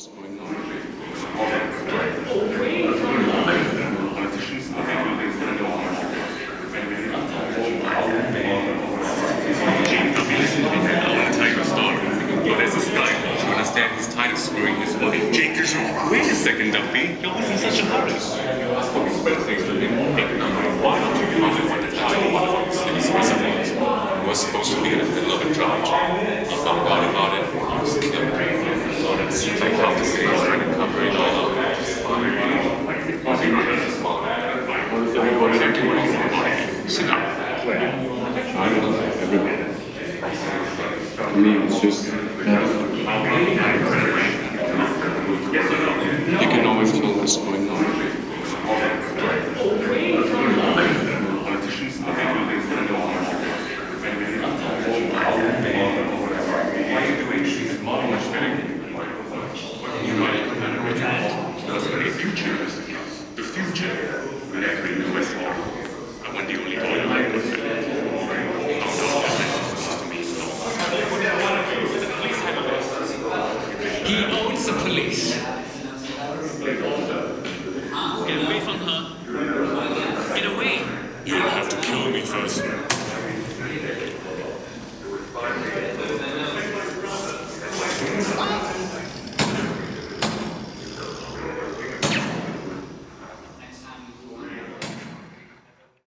what's going on today. Politicians are making things that are But there's this guy, you understand, he's tired of screwing his body. Wait a second, Duffy. You're always in such a hurry. You must probably spell things with him. Why don't you give him a child? He's reservoirs. He was supposed to be in the middle of a charge. He found out about it. He was killed. So it seems like half the city is trying to cover it all up. Sit down. I mean, it's just...